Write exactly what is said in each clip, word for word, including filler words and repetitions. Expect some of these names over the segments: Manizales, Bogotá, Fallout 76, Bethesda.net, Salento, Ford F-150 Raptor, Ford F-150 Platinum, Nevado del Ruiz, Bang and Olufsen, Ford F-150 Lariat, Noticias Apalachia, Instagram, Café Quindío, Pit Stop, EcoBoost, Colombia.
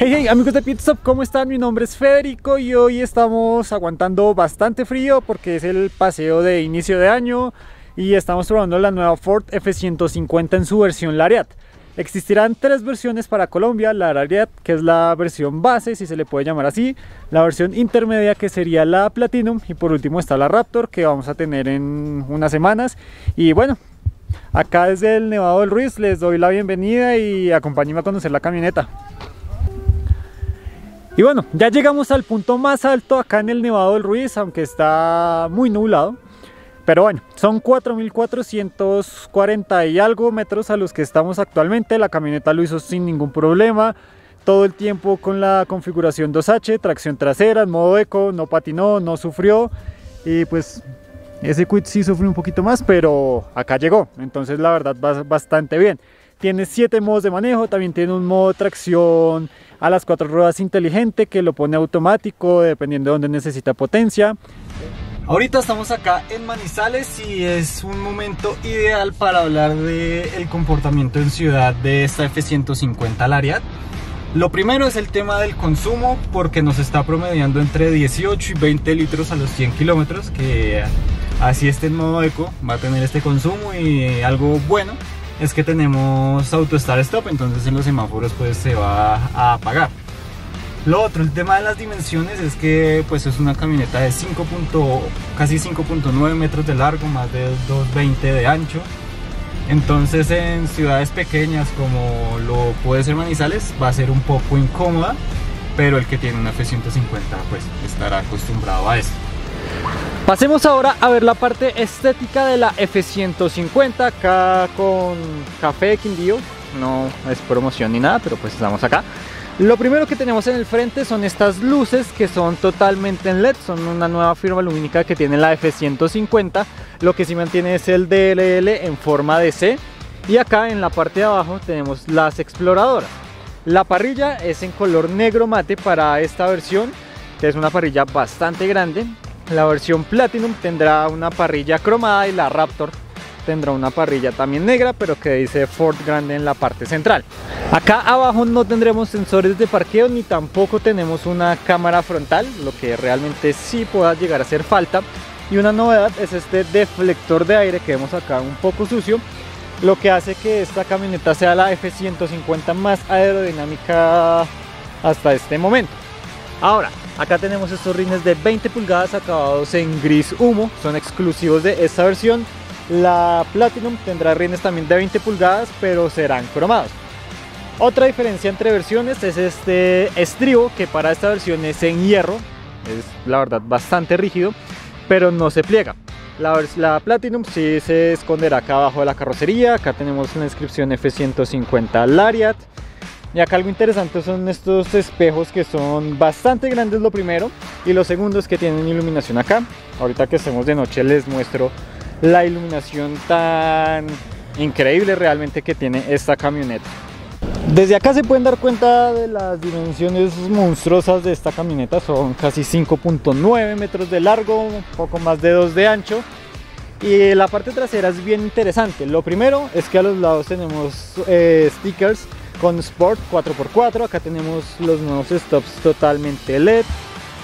Hey, hey, amigos de Pit Stop, ¿cómo están? Mi nombre es Federico y hoy estamos aguantando bastante frío porque es el paseo de inicio de año y estamos probando la nueva Ford F ciento cincuenta en su versión Lariat. Existirán tres versiones para Colombia: la Lariat, que es la versión base, si se le puede llamar así, la versión intermedia, que sería la Platinum, y por último está la Raptor, que vamos a tener en unas semanas. Y bueno, acá desde el Nevado del Ruiz les doy la bienvenida y acompáñenme a conocer la camioneta. Y bueno, ya llegamos al punto más alto acá en el Nevado del Ruiz, aunque está muy nublado. Pero bueno, son cuatro mil cuatrocientos cuarenta y algo metros a los que estamos actualmente. La camioneta lo hizo sin ningún problema, todo el tiempo con la configuración dos H, tracción trasera, en modo eco, no patinó, no sufrió. Y pues ese quit sí sufrió un poquito más, pero acá llegó, entonces la verdad va bastante bien. Tiene siete modos de manejo, también tiene un modo tracción a las cuatro ruedas inteligente que lo pone automático dependiendo de donde necesita potencia. Ahorita estamos acá en Manizales y es un momento ideal para hablar del comportamiento en ciudad de esta F ciento cincuenta Lariat. Lo primero es el tema del consumo, porque nos está promediando entre dieciocho y veinte litros a los cien kilómetros, que así esté en modo eco va a tener este consumo. Y algo bueno es que tenemos auto start stop, entonces en los semáforos pues se va a apagar. Lo otro, el tema de las dimensiones, es que pues es una camioneta de cinco, casi cinco punto nueve metros de largo, más de dos punto veinte de ancho. Entonces en ciudades pequeñas como lo puede ser Manizales va a ser un poco incómoda, pero el que tiene una F ciento cincuenta pues estará acostumbrado a eso. Pasemos ahora a ver la parte estética de la F ciento cincuenta, acá con Café Quindío. No es promoción ni nada, pero pues estamos acá. Lo primero que tenemos en el frente son estas luces que son totalmente en L E D, son una nueva firma lumínica que tiene la F ciento cincuenta. Lo que sí mantiene es el D L L en forma de C. Y acá en la parte de abajo tenemos las exploradoras. La parrilla es en color negro mate para esta versión, que es una parrilla bastante grande. La versión Platinum tendrá una parrilla cromada y la Raptor tendrá una parrilla también negra, pero que dice Ford grande en la parte central. Acá abajo no tendremos sensores de parqueo ni tampoco tenemos una cámara frontal, lo que realmente sí pueda llegar a hacer falta. Y una novedad es este deflector de aire que vemos acá un poco sucio, lo que hace que esta camioneta sea la F ciento cincuenta más aerodinámica hasta este momento. Ahora, acá tenemos estos rines de veinte pulgadas acabados en gris humo, son exclusivos de esta versión. La Platinum tendrá rines también de veinte pulgadas, pero serán cromados. Otra diferencia entre versiones es este estribo, que para esta versión es en hierro, es la verdad bastante rígido, pero no se pliega. La, la Platinum sí se esconderá acá abajo de la carrocería. Acá tenemos una inscripción F ciento cincuenta Lariat. Y acá algo interesante son estos espejos que son bastante grandes, lo primero, y los segundos que tienen iluminación acá. Ahorita que estemos de noche les muestro la iluminación tan increíble realmente que tiene esta camioneta. Desde acá se pueden dar cuenta de las dimensiones monstruosas de esta camioneta. Son casi cinco punto nueve metros de largo, un poco más de dos de ancho. Y la parte trasera es bien interesante. Lo primero es que a los lados tenemos eh, stickers con Sport cuatro por cuatro, acá tenemos los nuevos stops totalmente L E D,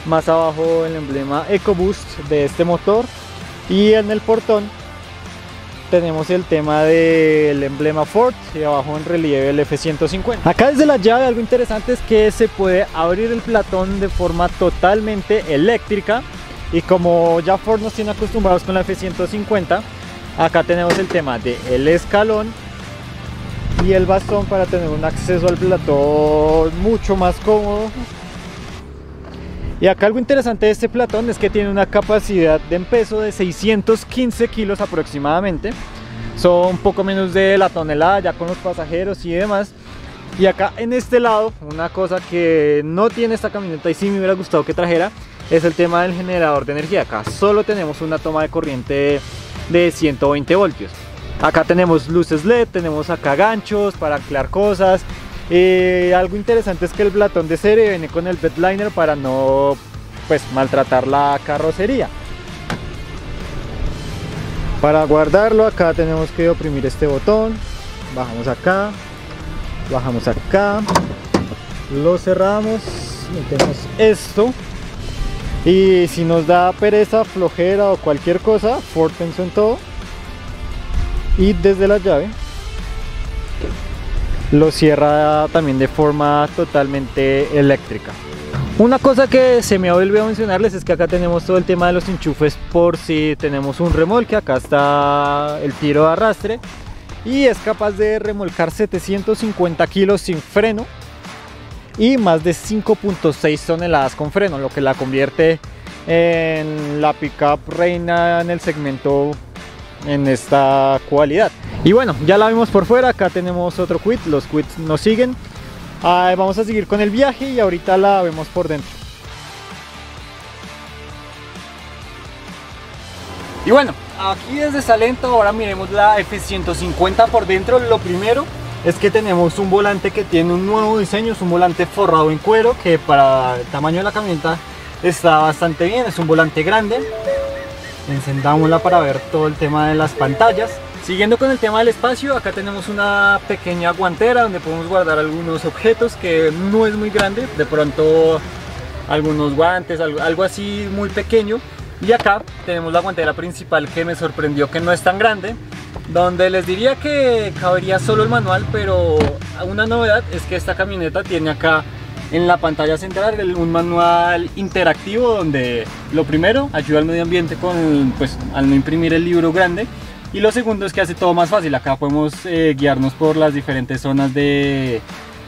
más abajo el emblema EcoBoost de este motor, y en el portón tenemos el tema del emblema Ford y abajo en relieve el F ciento cincuenta. Acá desde la llave algo interesante es que se puede abrir el platón de forma totalmente eléctrica, y como ya Ford nos tiene acostumbrados con la F ciento cincuenta, acá tenemos el tema del escalón y el bastón para tener un acceso al platón mucho más cómodo. Y acá algo interesante de este platón es que tiene una capacidad de peso de seiscientos quince kilos aproximadamente, son un poco menos de la tonelada ya con los pasajeros y demás. Y acá en este lado, una cosa que no tiene esta camioneta y sí me hubiera gustado que trajera, es el tema del generador de energía. Acá solo tenemos una toma de corriente de ciento veinte voltios. Acá tenemos luces L E D, tenemos acá ganchos para anclar cosas. Eh, algo interesante es que el platón de serie viene con el bedliner para no pues maltratar la carrocería. Para guardarlo acá tenemos que oprimir este botón, bajamos acá, bajamos acá, lo cerramos, metemos esto y si nos da pereza, flojera o cualquier cosa, Ford pensó en todo y desde la llave lo cierra también de forma totalmente eléctrica. Una cosa que se me olvidó mencionarles es que acá tenemos todo el tema de los enchufes por si tenemos un remolque. Acá está el tiro de arrastre y es capaz de remolcar setecientos cincuenta kilos sin freno y más de cinco punto seis toneladas con freno, lo que la convierte en la pickup reina en el segmento en esta cualidad. Y bueno, ya la vimos por fuera. Acá tenemos otro quid, los quids nos siguen. Ah, vamos a seguir con el viaje y ahorita la vemos por dentro. Y bueno, aquí desde Salento ahora miremos la F ciento cincuenta por dentro. Lo primero es que tenemos un volante que tiene un nuevo diseño. Es un volante forrado en cuero que para el tamaño de la camioneta está bastante bien. Es un volante grande. Encendámosla para ver todo el tema de las pantallas. Siguiendo con el tema del espacio, acá tenemos una pequeña guantera donde podemos guardar algunos objetos, que no es muy grande, de pronto algunos guantes, algo así muy pequeño. Y acá tenemos la guantera principal, que me sorprendió que no es tan grande, donde les diría que cabería solo el manual, pero una novedad es que esta camioneta tiene acá en la pantalla central un manual interactivo donde lo primero ayuda al medio ambiente con, pues, al no imprimir el libro grande, y lo segundo es que hace todo más fácil. Acá podemos eh, guiarnos por las diferentes zonas de,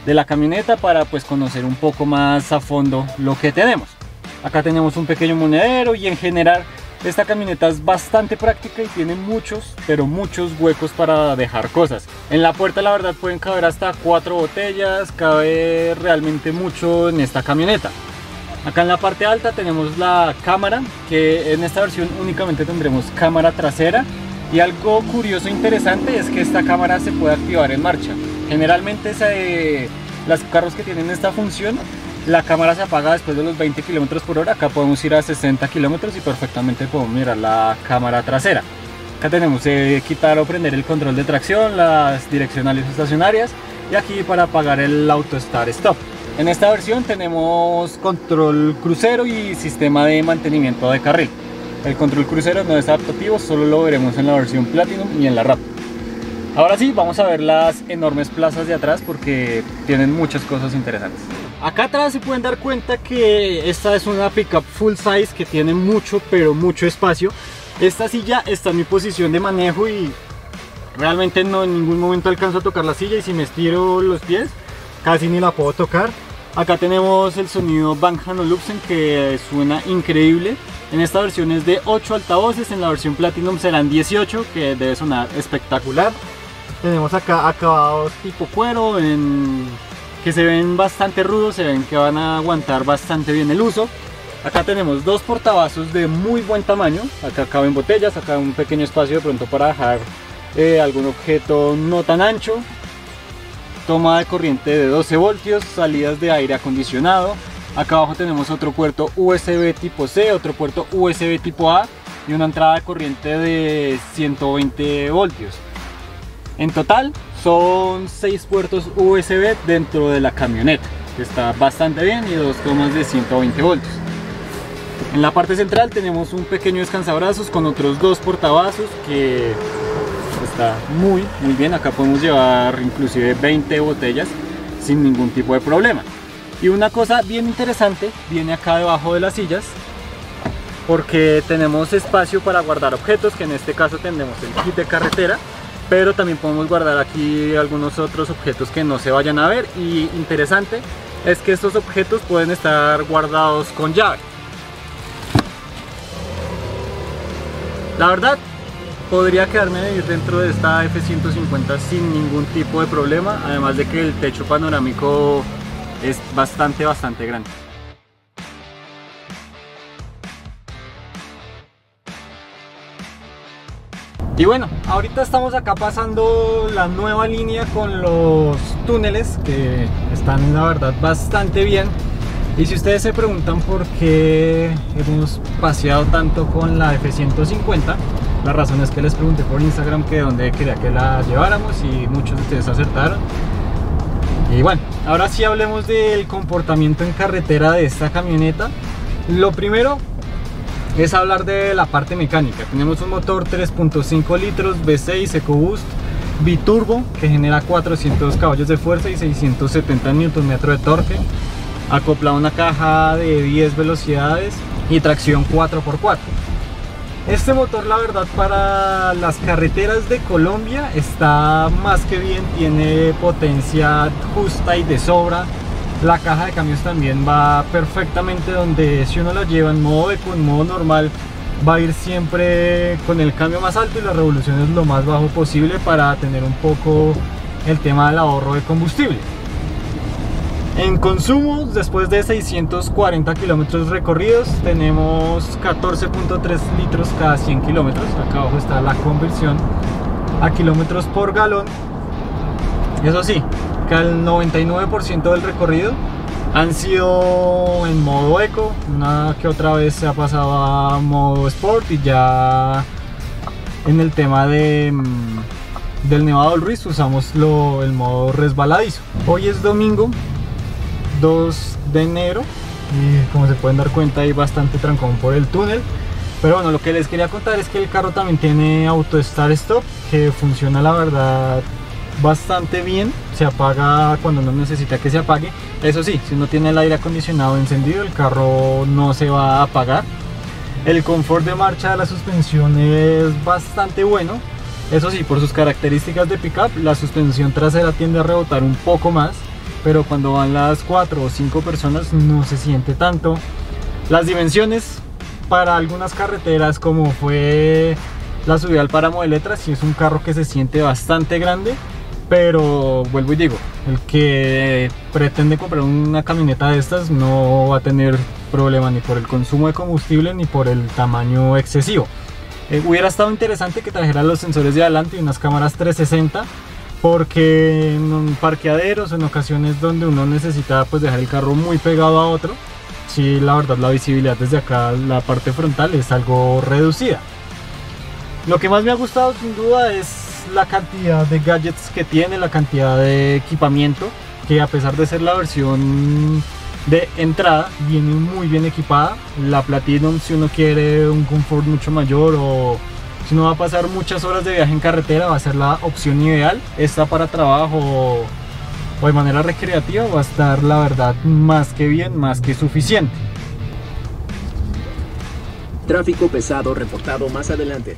de la camioneta para, pues, conocer un poco más a fondo lo que tenemos. Acá tenemos un pequeño monedero y en general esta camioneta es bastante práctica y tiene muchos, pero muchos huecos para dejar cosas. En la puerta la verdad pueden caber hasta cuatro botellas, cabe realmente mucho en esta camioneta. Acá en la parte alta tenemos la cámara, que en esta versión únicamente tendremos cámara trasera. Y algo curioso e interesante es que esta cámara se puede activar en marcha. Generalmente se, los carros que tienen esta función, la cámara se apaga después de los veinte kilómetros por hora, acá podemos ir a sesenta kilómetros y perfectamente podemos mirar la cámara trasera. Acá tenemos eh, quitar o prender el control de tracción, las direccionales estacionarias y aquí para apagar el auto start stop. En esta versión tenemos control crucero y sistema de mantenimiento de carril. El control crucero no es adaptativo, solo lo veremos en la versión Platinum y en la Raptor. Ahora sí, vamos a ver las enormes plazas de atrás porque tienen muchas cosas interesantes. Acá atrás se pueden dar cuenta que esta es una pickup full size que tiene mucho, pero mucho espacio. Esta silla está en mi posición de manejo y realmente no en ningún momento alcanzo a tocar la silla, y si me estiro los pies casi ni la puedo tocar. Acá tenemos el sonido Bang and Olufsen que suena increíble. En esta versión es de ocho altavoces, en la versión Platinum serán dieciocho, que debe sonar espectacular. Tenemos acá acabados tipo cuero en... que se ven bastante rudos, se ven que van a aguantar bastante bien el uso. Acá tenemos dos portavasos de muy buen tamaño, acá caben botellas, acá un pequeño espacio de pronto para dejar eh, algún objeto no tan ancho. Toma de corriente de doce voltios, salidas de aire acondicionado. Acá abajo tenemos otro puerto U S B tipo C, otro puerto U S B tipo A y una entrada de corriente de ciento veinte voltios. En total son seis puertos U S B dentro de la camioneta, que está bastante bien, y dos tomas de ciento veinte voltios. En la parte central tenemos un pequeño descansabrazos con otros dos portavasos que está muy muy bien. Acá podemos llevar inclusive veinte botellas sin ningún tipo de problema. Y una cosa bien interesante viene acá debajo de las sillas, porque tenemos espacio para guardar objetos, que en este caso tenemos el kit de carretera, pero también podemos guardar aquí algunos otros objetos que no se vayan a ver. Y interesante es que estos objetos pueden estar guardados con llave. La verdad, podría quedarme a vivir dentro de esta F ciento cincuenta sin ningún tipo de problema, además de que el techo panorámico es bastante, bastante grande. Y bueno, ahorita estamos acá pasando la nueva línea con los túneles, que están la verdad bastante bien. Y si ustedes se preguntan por qué hemos paseado tanto con la F ciento cincuenta, la razón es que les pregunté por Instagram que dónde quería que la lleváramos y muchos de ustedes acertaron. Y bueno, ahora sí hablemos del comportamiento en carretera de esta camioneta. Lo primero es hablar de la parte mecánica. Tenemos un motor tres punto cinco litros V seis EcoBoost biturbo que genera cuatrocientos caballos de fuerza y seiscientos setenta newton metros de torque, acoplado a una caja de diez velocidades y tracción cuatro por cuatro. Este motor, la verdad, para las carreteras de Colombia está más que bien, tiene potencia justa y de sobra. La caja de cambios también va perfectamente, donde si uno la lleva en modo eco, en modo normal, va a ir siempre con el cambio más alto y las revoluciones lo más bajo posible para tener un poco el tema del ahorro de combustible. En consumo, después de seiscientos cuarenta kilómetros recorridos, tenemos catorce punto tres litros cada cien kilómetros. Acá abajo está la conversión a kilómetros por galón. Eso sí, que el noventa y nueve por ciento del recorrido han sido en modo eco. Una que otra vez se ha pasado a modo sport, y ya en el tema de... del Nevado del Ruiz usamos lo, el modo resbaladizo. Hoy es domingo dos de enero y, como se pueden dar cuenta, hay bastante trancón por el túnel, pero bueno, lo que les quería contar es que el carro también tiene auto start stop, que funciona la verdad bastante bien. Se apaga cuando no necesita que se apague. Eso sí, si no tiene el aire acondicionado encendido, el carro no se va a apagar. El confort de marcha de la suspensión es bastante bueno. Eso sí, por sus características de pickup, la suspensión trasera tiende a rebotar un poco más, pero cuando van las cuatro o cinco personas no se siente tanto. Las dimensiones para algunas carreteras, como fue la subida al páramo de Letras, sí es un carro que se siente bastante grande, pero vuelvo y digo, el que pretende comprar una camioneta de estas no va a tener problema ni por el consumo de combustible ni por el tamaño excesivo. Eh, hubiera estado interesante que trajera los sensores de adelante y unas cámaras trescientos sesenta, porque en parqueaderos, en ocasiones donde uno necesita pues dejar el carro muy pegado a otro, sí, la verdad la visibilidad desde acá, la parte frontal, es algo reducida. Lo que más me ha gustado sin duda es la cantidad de gadgets que tiene, la cantidad de equipamiento, que a pesar de ser la versión de entrada viene muy bien equipada. La Platinum, si uno quiere un confort mucho mayor o si no va a pasar muchas horas de viaje en carretera, va a ser la opción ideal. Esta para trabajo o de manera recreativa va a estar la verdad más que bien, más que suficiente. Tráfico pesado reportado más adelante.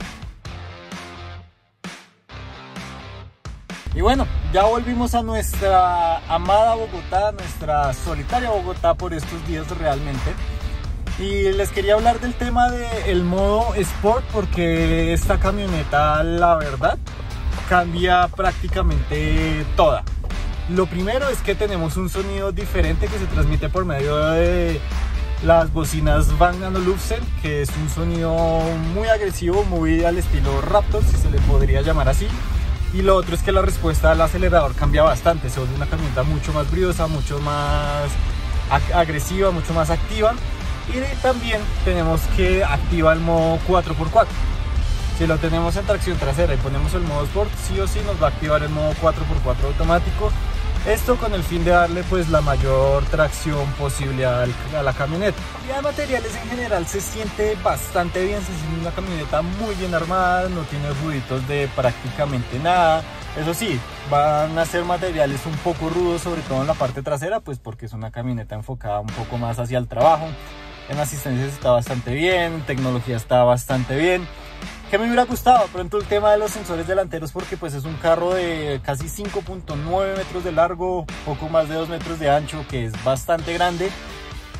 Y bueno, ya volvimos a nuestra amada Bogotá, nuestra solitaria Bogotá por estos días realmente. Y les quería hablar del tema del modo Sport, porque esta camioneta, la verdad, cambia prácticamente toda. Lo primero es que tenemos un sonido diferente que se transmite por medio de las bocinas Bang and Olufsen, que es un sonido muy agresivo, muy al estilo Raptor, si se le podría llamar así. Y lo otro es que la respuesta al acelerador cambia bastante, se vuelve una camioneta mucho más briosa, mucho más agresiva, mucho más activa. Y también tenemos que activar el modo cuatro por cuatro. Si lo tenemos en tracción trasera y ponemos el modo Sport, sí o sí nos va a activar el modo cuatro por cuatro automático. Esto con el fin de darle pues la mayor tracción posible a la camioneta. Y de materiales en general se siente bastante bien, se siente una camioneta muy bien armada, no tiene ruiditos de prácticamente nada. Eso sí, van a ser materiales un poco rudos, sobre todo en la parte trasera, pues porque es una camioneta enfocada un poco más hacia el trabajo. En asistencias está bastante bien, tecnología está bastante bien. Que me hubiera gustado pronto el tema de los sensores delanteros, porque pues es un carro de casi cinco punto nueve metros de largo, poco más de dos metros de ancho, que es bastante grande.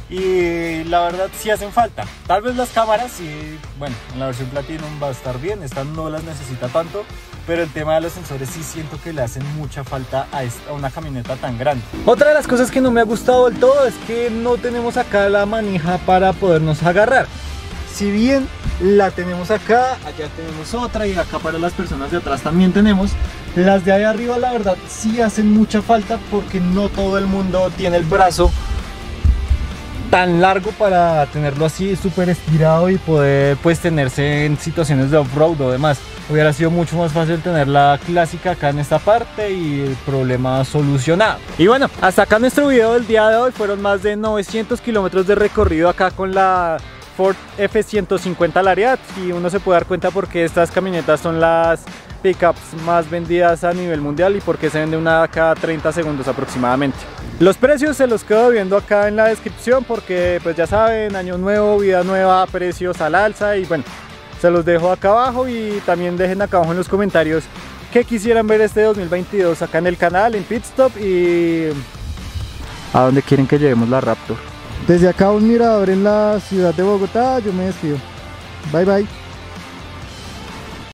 Y la verdad sí hacen falta. Tal vez las cámaras, sí, bueno, en la versión Platinum va a estar bien, esta no las necesita tanto. Pero el tema de los sensores sí siento que le hacen mucha falta a, esta, a una camioneta tan grande. Otra de las cosas que no me ha gustado del todo es que no tenemos acá la manija para podernos agarrar. Si bien la tenemos acá, allá tenemos otra y acá para las personas de atrás también tenemos. Las de ahí arriba la verdad sí hacen mucha falta, porque no todo el mundo tiene el brazo tan largo para tenerlo así súper estirado y poder pues tenerse en situaciones de off-road o demás. Hubiera sido mucho más fácil tener la clásica acá en esta parte y el problema solucionado. Y bueno, hasta acá nuestro video del día de hoy. Fueron más de novecientos kilómetros de recorrido acá con la Ford F ciento cincuenta Lariat, y uno se puede dar cuenta porque estas camionetas son las pickups más vendidas a nivel mundial y porque se vende una cada treinta segundos aproximadamente. Los precios se los quedo viendo acá en la descripción porque pues ya saben, año nuevo, vida nueva, precios al alza, y bueno, se los dejo acá abajo. Y también dejen acá abajo en los comentarios que quisieran ver este dos mil veintidós acá en el canal, en Pit Stop, y a dónde quieren que llevemos la Raptor. Desde acá un mirador en la ciudad de Bogotá, yo me despido. Bye bye.